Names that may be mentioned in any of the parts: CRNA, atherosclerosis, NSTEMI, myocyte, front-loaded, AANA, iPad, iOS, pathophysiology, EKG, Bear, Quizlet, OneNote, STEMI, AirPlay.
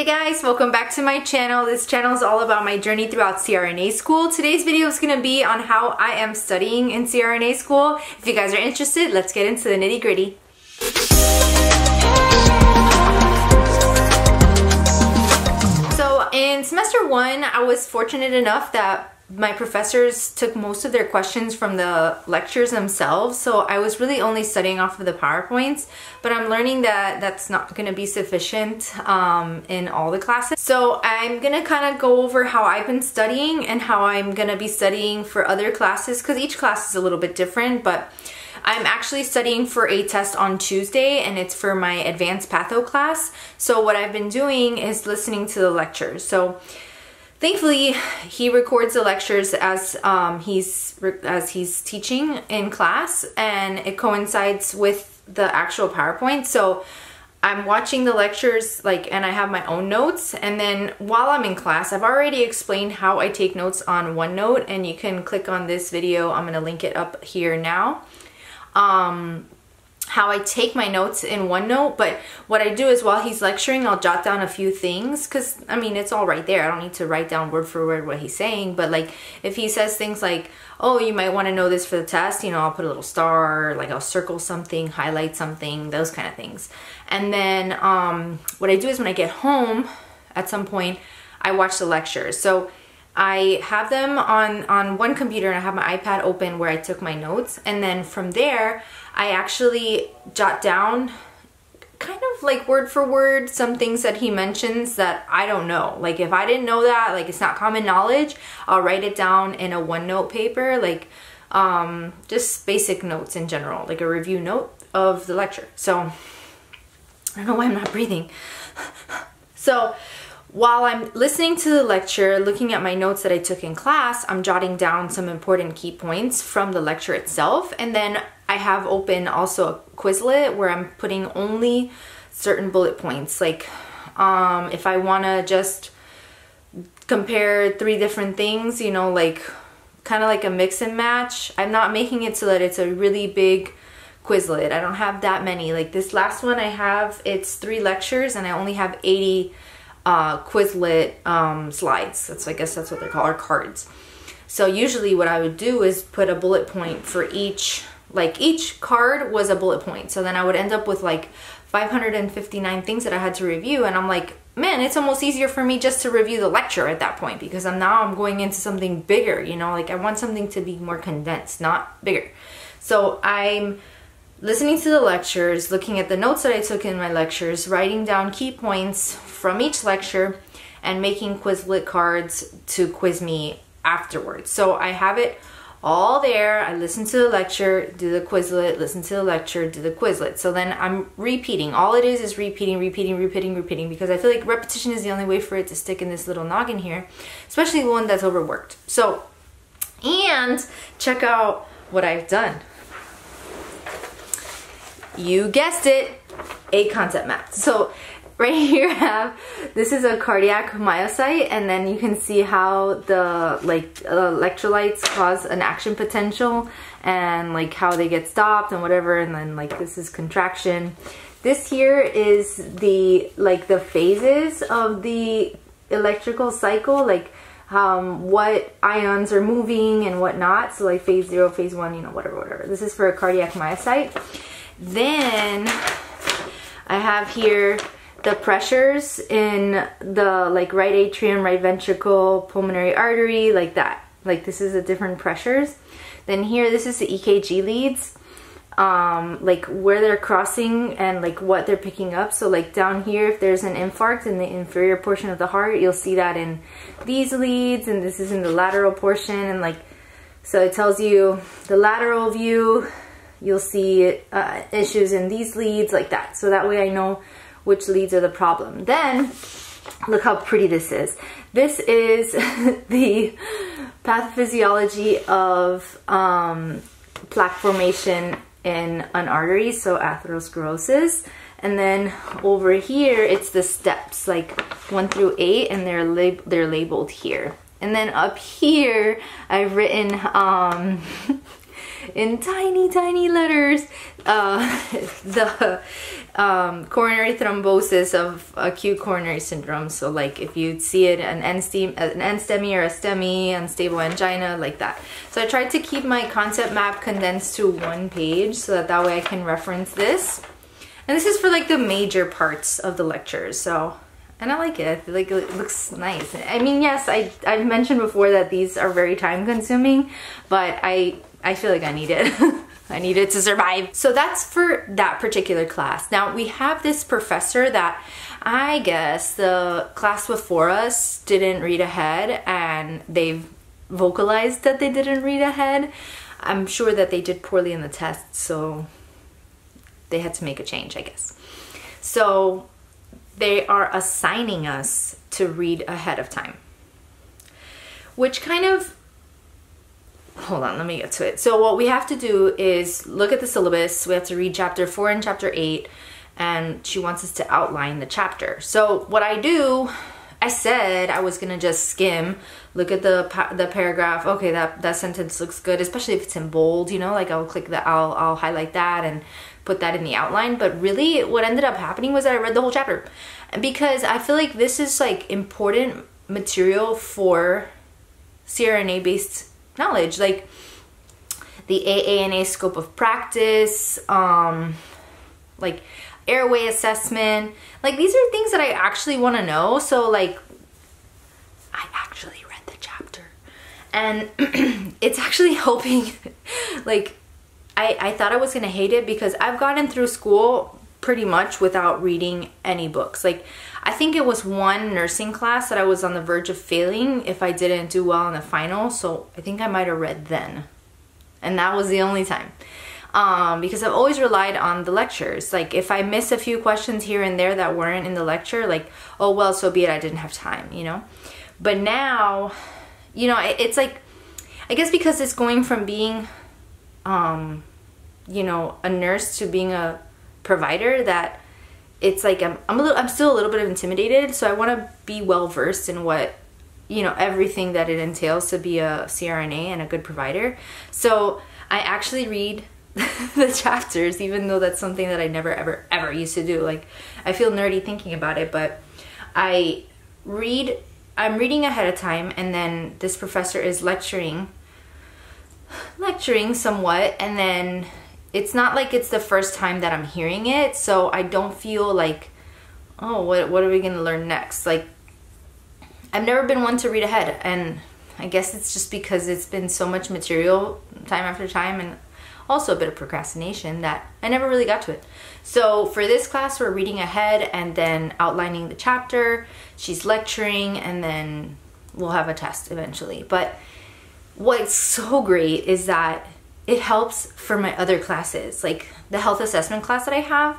Hey guys, welcome back to my channel. This channel is all about my journey throughout CRNA school. Today's video is going to be on how I am studying in CRNA school. If you guys are interested, let's get into the nitty-gritty. So in semester one, I was fortunate enough that my professors took most of their questions from the lectures themselves, so I was really only studying off of the PowerPoints, but I'm learning that that's not going to be sufficient in all the classes. So I'm going to kind of go over how I've been studying and how I'm going to be studying for other classes, because each class is a little bit different, but I'm actually studying for a test on Tuesday, and it's for my advanced patho class. So what I've been doing is listening to the lectures. So thankfully, he records the lectures as he's teaching in class, and it coincides with the actual PowerPoint. So I'm watching the lectures, and I have my own notes, and then while I'm in class, I've already explained how I take notes on OneNote, and you can click on this video. I'm gonna link it up here now. How I take my notes in OneNote, but what I do is while he's lecturing, I'll jot down a few things, because I mean it's all right there. I don't need to write down word for word what he's saying, but like if he says things like, oh, you might want to know this for the test, you know, I'll put a little star, like I'll circle something, highlight something, those kind of things. And then what I do is when I get home at some point, I watch the lectures. So I have them on one computer, and I have my iPad open where I took my notes, and then from there I actually jot down kind of like word for word some things that he mentions that I don't know. Like if I didn't know that, like it's not common knowledge, I'll write it down in a OneNote paper, like just basic notes in general, like a review note of the lecture. So I don't know why I'm not breathing. So while I'm listening to the lecture, looking at my notes that I took in class, I'm jotting down some important key points from the lecture itself, and then I have open also a Quizlet where I'm putting only certain bullet points. Like if I want to just compare three different things, you know, like kind of like a mix and match, I'm not making it so that it's a really big Quizlet. I don't have that many. Like this last one I have, it's 3 lectures and I only have 80 Quizlet slides. That's, I guess that's what they're called, or cards. So usually what I would do is put a bullet point for each, like each card was a bullet point. So then I would end up with like 559 things that I had to review, and I'm like, man, it's almost easier for me just to review the lecture at that point, because now I'm going into something bigger, you know, like I want something to be more condensed, not bigger. So I'm listening to the lectures, looking at the notes that I took in my lectures, writing down key points from each lecture, and making Quizlet cards to quiz me afterwards. So I have it all there. I listen to the lecture, do the Quizlet, listen to the lecture, do the Quizlet. So then I'm repeating. All it is repeating, repeating, repeating, repeating, because I feel like repetition is the only way for it to stick in this little noggin here, especially one that's overworked. So, and check out what I've done. You guessed it, a concept map. So right here I have, this is a cardiac myocyte, and then you can see how the electrolytes cause an action potential, and like how they get stopped and whatever, and then like this is contraction. This here is the the phases of the electrical cycle, like what ions are moving and whatnot. So like phase 0, phase 1, you know, whatever, whatever. This is for a cardiac myocyte. Then I have here the pressures in the right atrium, right ventricle, pulmonary artery, like that. Like this is the different pressures. Then here, this is the EKG leads, like where they're crossing and like what they're picking up. So like down here, if there's an infarct in the inferior portion of the heart, you'll see that in these leads, and this is in the lateral portion, and like, so it tells you the lateral view. You'll see issues in these leads, like that. So that way I know which leads are the problem. Then, look how pretty this is. This is the pathophysiology of plaque formation in an artery, so atherosclerosis. And then over here, it's the steps, like 1 through 8, and they're labeled here. And then up here, I've written in tiny letters the coronary thrombosis of acute coronary syndrome. So like if you see it, an NSTEMI or a STEMI, unstable angina, like that. So I tried to keep my concept map condensed to one page so that way I can reference this. And this is for like the major parts of the lecture. So, and I like it. I feel like it looks nice. I mean, yes, I've mentioned before that these are very time consuming, but I feel like I need it. I need it to survive. So that's for that particular class. Now we have this professor that I guess the class before us didn't read ahead, and they've vocalized that they didn't read ahead. I'm sure that they did poorly in the test, so they had to make a change, I guess. So they are assigning us to read ahead of time, which kind of, hold on, let me get to it. So what we have to do is look at the syllabus. We have to read chapter 4 and chapter 8, and she wants us to outline the chapter. So what I do, I said I was gonna just skim, look at the paragraph. Okay, that sentence looks good, especially if it's in bold, you know, like I'll click that, I'll highlight that and put that in the outline. But really what ended up happening was that I read the whole chapter, because I feel like this is like important material for CRNA based knowledge, like the AANA scope of practice, like airway assessment. Like these are things that I actually want to know. So like I actually read the chapter, and it's actually helping. Like I thought I was gonna hate it, because I've gotten through school pretty much without reading any books. Like I think it was one nursing class that I was on the verge of failing if I didn't do well in the final, so I think I might have read then, and that was the only time, because I've always relied on the lectures. Like if I miss a few questions here and there that weren't in the lecture, like, oh well, so be it, I didn't have time, you know. But now, you know, it's like, I guess because it's going from being you know, a nurse to being a provider, that it's like I'm still a little bit intimidated. So I want to be well versed in what, you know, everything that it entails to be a CRNA and a good provider. So I actually read the chapters, even though that's something that I never ever used to do. Like I feel nerdy thinking about it, but I'm reading ahead of time, and then this professor is lecturing somewhat, and then it's not like it's the first time that I'm hearing it, so I don't feel like, oh, what are we gonna learn next? Like I've never been one to read ahead, and I guess it's just because it's been so much material time after time, and also a bit of procrastination, that I never really got to it. So for this class, we're reading ahead and then outlining the chapter. She's lecturing, and then we'll have a test eventually. But what's so great is that it helps for my other classes. Like the health assessment class that I have,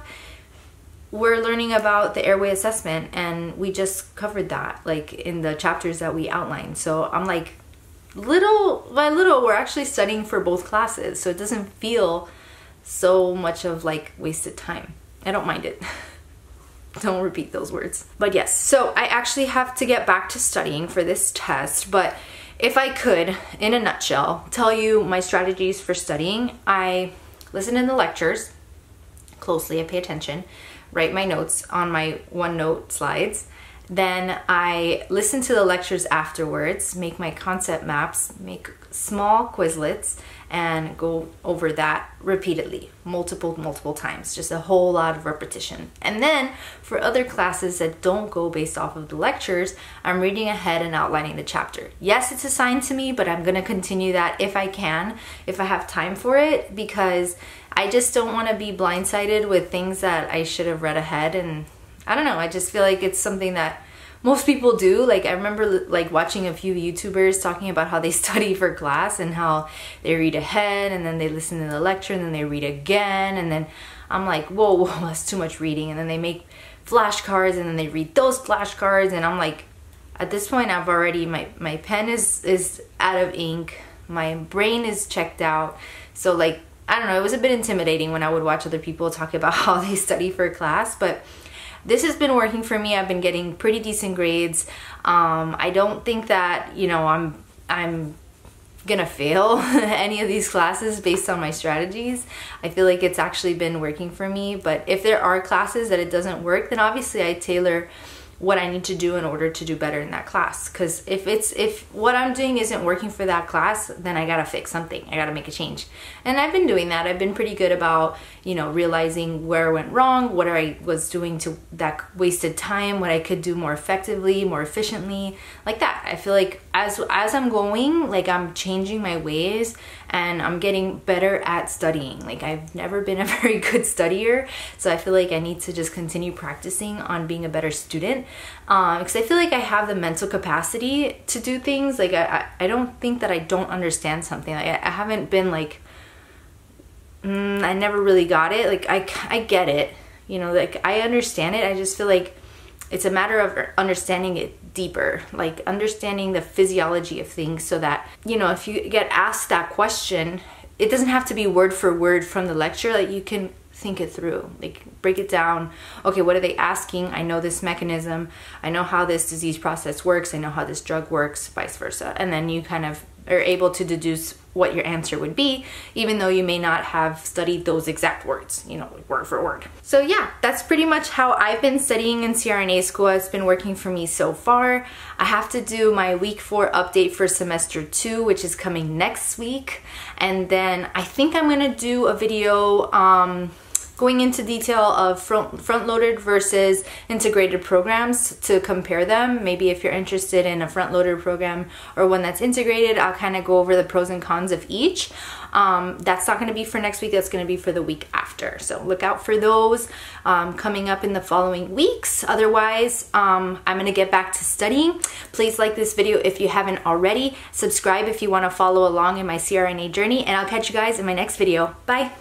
we're learning about the airway assessment, and we just covered that like in the chapters that we outlined. So I'm like, little by little, we're actually studying for both classes, so it doesn't feel so much of like wasted time. I don't mind it. Don't repeat those words. But yes, so I actually have to get back to studying for this test. But if I could, in a nutshell, tell you my strategies for studying, I listen in the lectures closely, I pay attention, write my notes on my OneNote slides, then I listen to the lectures afterwards, make my concept maps, make small Quizlets, and go over that repeatedly, multiple times, just a whole lot of repetition. And then for other classes that don't go based off of the lectures, I'm reading ahead and outlining the chapter. Yes, it's assigned to me, but I'm gonna continue that if I can, if I have time for it, because I just don't wanna be blindsided with things that I should have read ahead. And I don't know, I just feel like it's something that most people do. Like I remember like watching a few YouTubers talking about how they study for class and how they read ahead, and then they listen to the lecture, and then they read again, and then I'm like, whoa, that's too much reading. And then they make flashcards, and then they read those flashcards, and I'm like, at this point I've already, my pen is out of ink, my brain is checked out. So like, I don't know, it was a bit intimidating when I would watch other people talk about how they study for class, but this has been working for me. I've been getting pretty decent grades. I don't think that, you know, I'm gonna fail any of these classes based on my strategies. I feel like it's actually been working for me, but if there are classes that it doesn't work, then obviously I tailor what I need to do in order to do better in that class. Because if what I'm doing isn't working for that class, then I gotta fix something. I gotta make a change. And I've been doing that. I've been pretty good about, you know, realizing where I went wrong, what I was doing to that wasted time, what I could do more effectively, more efficiently, like that. I feel like as I'm going, like, I'm changing my ways and I'm getting better at studying. Like, I've never been a very good studier, so I feel like I need to just continue practicing on being a better student. Because I feel like I have the mental capacity to do things. Like, I don't think that I don't understand something. Like, I haven't been like, I never really got it. Like, I get it, you know, like, I understand it. I just feel like it's a matter of understanding it deeper, like understanding the physiology of things, so that, you know, if you get asked that question, it doesn't have to be word for word from the lecture. Like, you can think it through, like, break it down. Okay, what are they asking? I know this mechanism, I know how this disease process works, I know how this drug works, vice versa. And then you kind of are able to deduce what your answer would be, even though you may not have studied those exact words, you know, word for word. So yeah, that's pretty much how I've been studying in CRNA school. It's been working for me so far. I have to do my week 4 update for semester 2, which is coming next week. And then I think I'm gonna do a video going into detail of front-loaded versus integrated programs to compare them. Maybe if you're interested in a front-loaded program or one that's integrated, I'll kind of go over the pros and cons of each. That's not going to be for next week, that's going to be for the week after. So look out for those coming up in the following weeks. Otherwise, I'm going to get back to studying. Please like this video if you haven't already. Subscribe if you want to follow along in my CRNA journey, and I'll catch you guys in my next video. Bye!